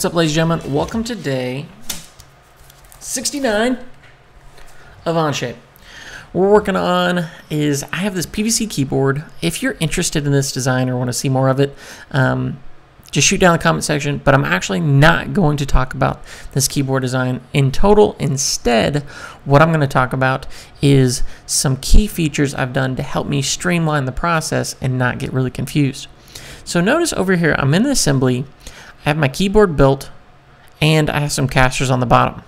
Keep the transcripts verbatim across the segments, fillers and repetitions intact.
What's up, ladies and gentlemen? Welcome to day sixty-nine of Onshape. What we're working on is I have this P V C keyboard. If you're interested in this design or want to see more of it, um, just shoot down the comment section. But I'm actually not going to talk about this keyboard design in total. Instead, what I'm going to talk about is some key features I've done to help me streamline the process and not get really confused. So notice over here, I'm in the assembly. I have my keyboard built, and I have some casters on the bottom.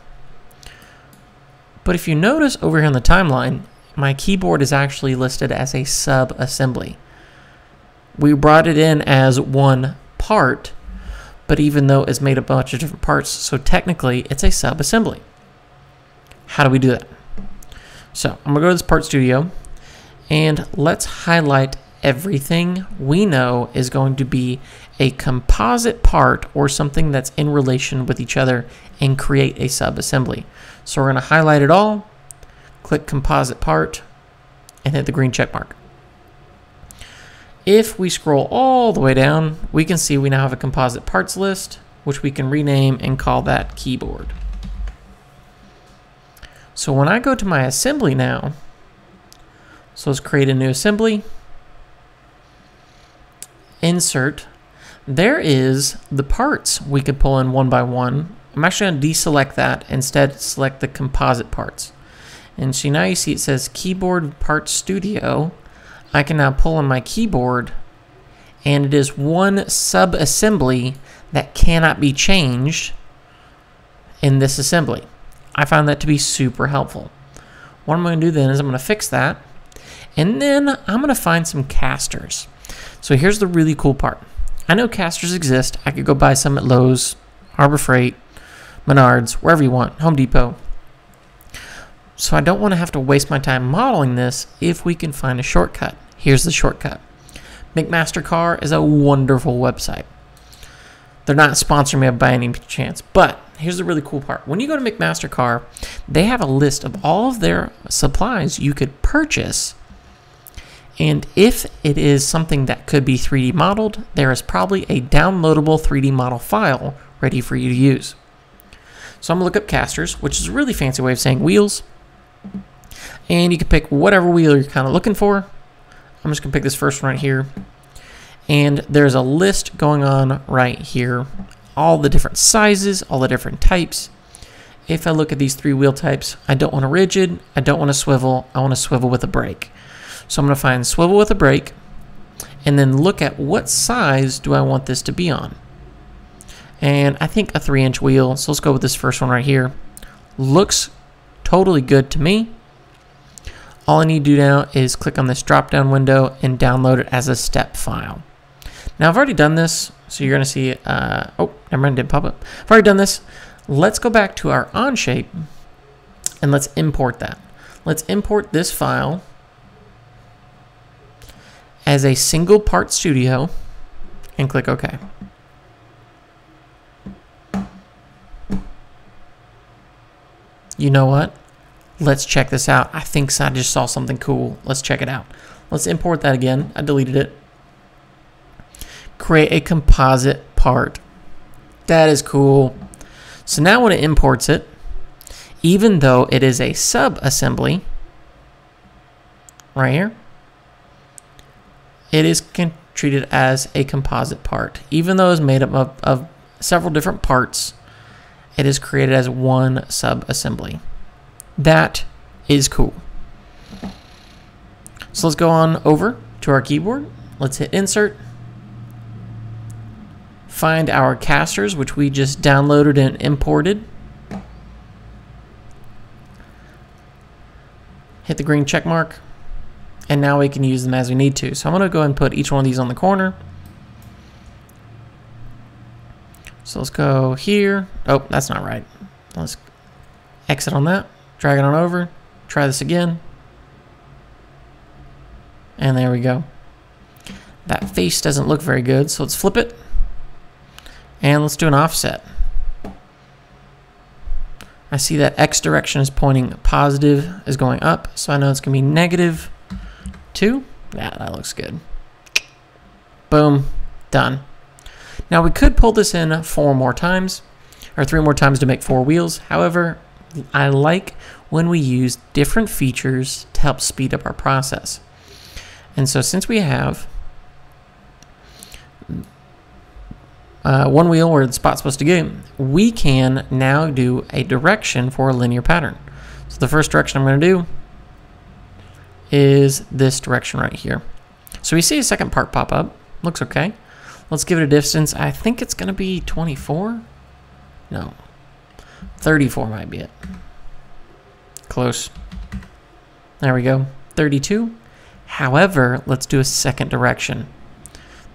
But if you notice over here on the timeline, my keyboard is actually listed as a sub-assembly. We brought it in as one part, but even though it's made a bunch of different parts, so technically it's a sub-assembly. How do we do that? So I'm going to go to this part studio, and let's highlight everything we know is going to be a composite part or something that's in relation with each other and create a sub-assembly. So we're going to highlight it all, click composite part, and hit the green check mark. If we scroll all the way down, we can see we now have a composite parts list, which we can rename and call that keyboard. So when I go to my assembly now, so let's create a new assembly. Insert, there is the parts we could pull in one by one. I'm actually going to deselect that, instead select the composite parts. And so now you see it says Keyboard Parts Studio. I can now pull in my keyboard, and it is one sub-assembly that cannot be changed in this assembly. I found that to be super helpful. What I'm going to do then is I'm going to fix that, and then I'm going to find some casters. So here's the really cool part. I know casters exist. I could go buy some at Lowe's, Harbor Freight, Menards, wherever you want, Home Depot. So I don't want to have to waste my time modeling this if we can find a shortcut. Here's the shortcut. McMaster-Carr is a wonderful website. They're not sponsoring me by any chance, but here's the really cool part. When you go to McMaster-Carr, they have a list of all of their supplies you could purchase. And if it is something that could be three D modeled, there is probably a downloadable three D model file ready for you to use. So I'm going to look up casters, which is a really fancy way of saying wheels. And you can pick whatever wheel you're kind of looking for. I'm just going to pick this first one right here. And there's a list going on right here. All the different sizes, all the different types. If I look at these three wheel types, I don't want a rigid, I don't want a swivel, I want a swivel with a brake. So I'm going to find swivel with a brake, and then look at what size do I want this to be on. And I think a three inch wheel, so let's go with this first one right here. Looks totally good to me. All I need to do now is click on this drop down window and download it as a STEP file. Now I've already done this, so you're going to see, uh, oh, never mind, it didn't pop up. I've already done this. Let's go back to our Onshape, and let's import that. Let's import this file as a single part studio and click OK. You know what? Let's check this out. I think I just saw something cool. Let's check it out. Let's import that again. I deleted it. Create a composite part. That is cool. So now when it imports it, even though it is a sub-assembly, right here, it is treated as a composite part. Even though it's made up of, of several different parts, it is created as one sub-assembly. That is cool. So let's go on over to our keyboard. Let's hit insert. Find our casters, which we just downloaded and imported. Hit the green check mark. And now we can use them as we need to. So I'm going to go ahead and put each one of these on the corner. So let's go here. Oh, that's not right. Let's exit on that. Drag it on over. Try this again. And there we go. That face doesn't look very good, so let's flip it. And let's do an offset. I see that X direction is pointing positive, is going up. So I know it's going to be negative. Two. Yeah, that looks good. Boom. Done. Now we could pull this in four more times or three more times to make four wheels. However, I like when we use different features to help speed up our process. And so since we have uh, one wheel where the spot's supposed to go, we can now do a direction for a linear pattern. So the first direction I'm going to do is this direction right here. So we see a second part pop up. Looks okay. Let's give it a distance. I think it's going to be twenty-four. No, thirty-four might be it. Close. There we go. thirty-two. However, let's do a second direction.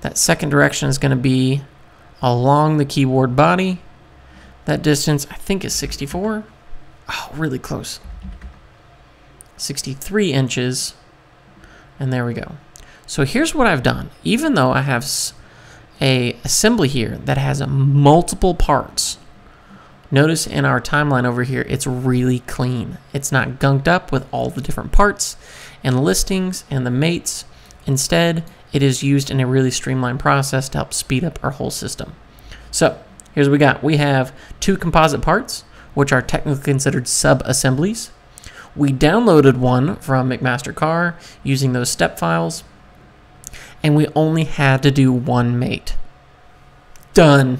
That second direction is going to be along the keyboard body. That distance, I think, is sixty-four. Oh, really close. sixty-three inches. And there we go. So here's what I've done. Even though I have a assembly here that has multiple parts, notice in our timeline over here, it's really clean. It's not gunked up with all the different parts and listings and the mates. Instead, it is used in a really streamlined process to help speed up our whole system. So here's what we got. We have two composite parts, which are technically considered sub-assemblies. We downloaded one from McMaster-Carr using those STEP files, and we only had to do one mate. Done.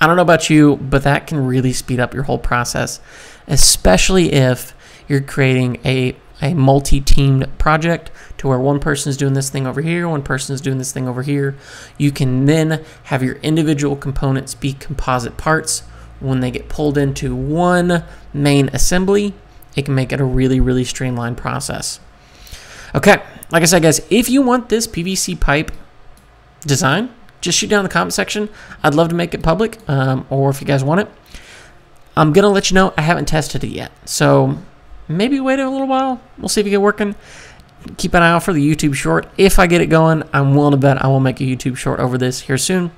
I don't know about you, but that can really speed up your whole process, especially if you're creating a, a multi-teamed project to where one person's doing this thing over here, one person's doing this thing over here. You can then have your individual components be composite parts. When they get pulled into one main assembly, it can make it a really, really streamlined process. Okay, like I said, guys, if you want this P V C pipe design, just shoot down in the comment section. I'd love to make it public, um, or if you guys want it. I'm going to let you know I haven't tested it yet, so maybe wait a little while. We'll see if you get working. Keep an eye out for the YouTube short. If I get it going, I'm willing to bet I will make a YouTube short over this here soon.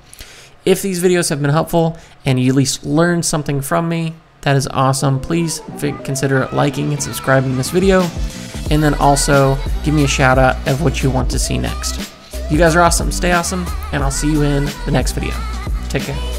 If these videos have been helpful and you at least learned something from me, that is awesome. Please consider liking and subscribing to this video, and then also give me a shout out of what you want to see next. You guys are awesome. Stay awesome, and I'll see you in the next video. Take care.